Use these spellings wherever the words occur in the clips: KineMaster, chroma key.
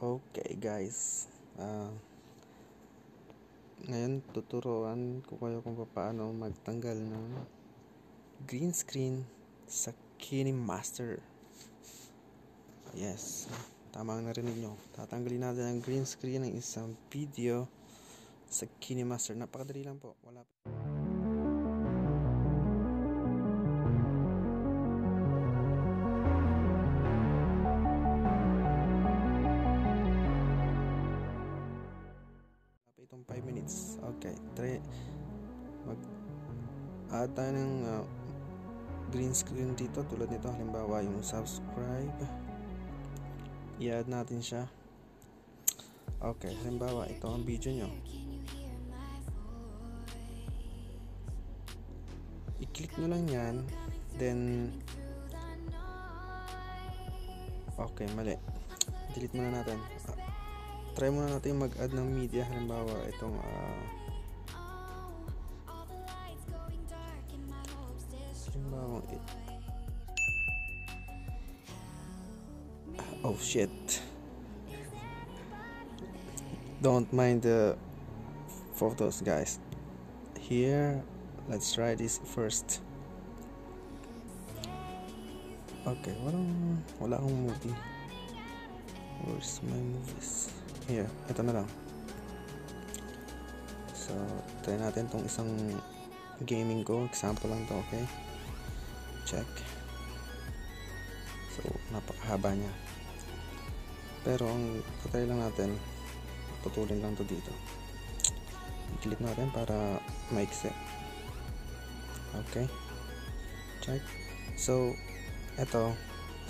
Okay guys, ngayon tuturuan ko kayo kung paano magtanggal ng green screen sa KineMaster. Yes, tama ang narinig nyo. Tatanggalin natin ang green screen ng isang video sa KineMaster. Napakadali lang po, wala po. Itong 5 minutes. Okay, try mag-add tayo ng green screen dito tulad nito. Halimbawa yung subscribe, i-add natin siya. Okay, halimbawa ito ang video nyo, i-click nyo lang yan, then okay, mali, delete muna natin. Try muna natin mag-add ng media. Halimbawa itong oh shit, don't mind the photos guys. Here, let's try this first. Okay, wala akong movie. Where's my movies? Here, ito na lang. So, try natin tong isang gaming ko. Example lang to, okay? Check. So, napakahaba niya. Pero, ang patry lang natin, putulin lang to dito. I-click natin para ma-accept. Okay? Check. So, ito.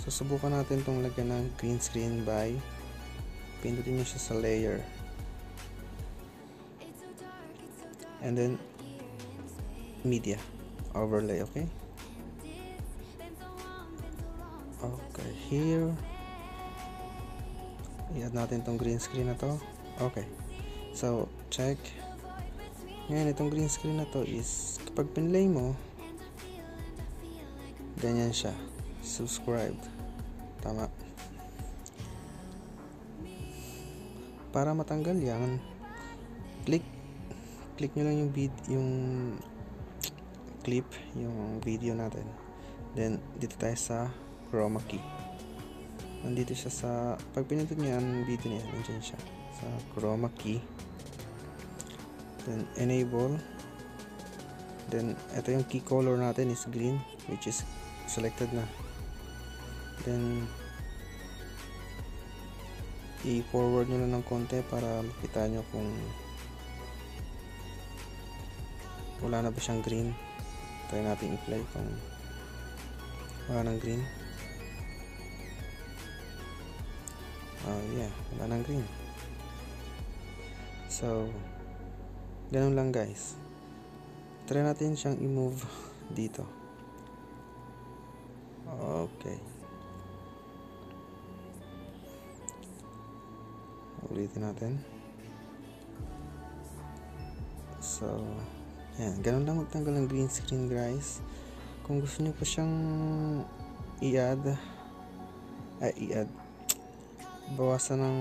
Susubukan natin tong lagyan ng green screen by pindutin nyo siya sa layer and then media overlay. Okay, here i-add natin tong green screen na to. Okay, so check. Ngayon itong green screen na to is kapag pinlay mo ganyan siya, subscribed, tama. Para matanggal yan, click nyo lang yung video natin. Then dito tayo sa chroma key. Nandito siya sa pag pinindot nyo yan, video niya nandiyan siya sa chroma key. Then enable. Then ito yung key color natin is green, which is selected na. Then i-forward nyo lang ng konti para makita nyo kung wala na ba siyang green. Try natin i-play kung wala ng green. Yeah, wala ng green. So, ganun lang guys. Try natin siyang i-move dito. Okay. Ulitin natin. So, ayan. Ganun lang magtanggal ng green screen guys. Kung gusto nyo pa siyang bawasan ng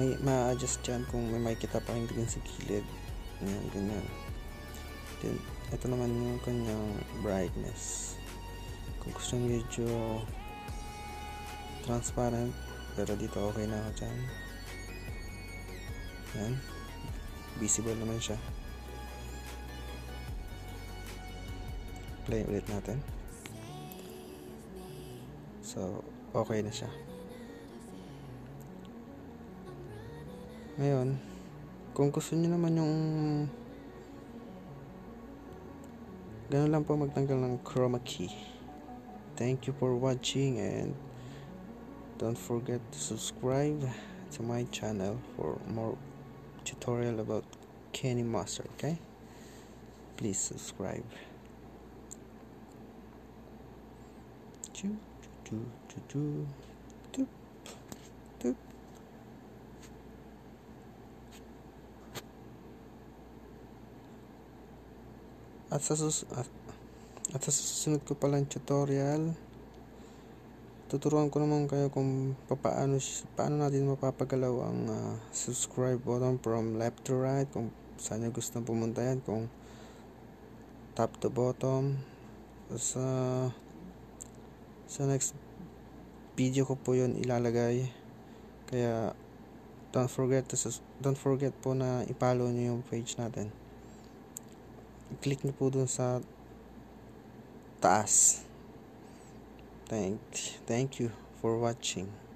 may ma-adjust dyan kung may makikita pa yung green sa gilid. Ayan, ganyan. Then, ito naman yung kanyang brightness. Kung gusto nyo medyo transparent, pero dito okay na ako dyan. Yan, visible naman siya. Play ulit natin. So, okay na siya. Ngayon, kung gusto niyo naman yung ganun lang po magtanggal ng chroma key. Thank you for watching and don't forget to subscribe to my channel for more tutorial about KineMaster, okay? Please subscribe. Choo, choo, choo, choo, choo. Toop, toop. At sa susunod ko palang tutorial tuturuan ko naman kayo kung paano natin mapapagalaw ang subscribe button from left to right, kung saan nyo gusto pumunta yan, kung top to bottom. Sa next video ko po yun ilalagay, kaya don't forget po na i-follow nyo yung page natin. Click nyo po dun sa taas. Thank you for watching.